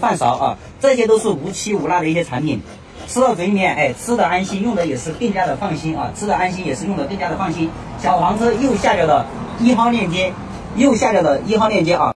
和饭勺啊，这些都是无漆无蜡的一些产品，吃到嘴里面，哎，吃的安心，用的也是更加的放心啊，吃的安心也是用的更加的放心。小黄车右下角的1号链接，右下角的1号链接啊。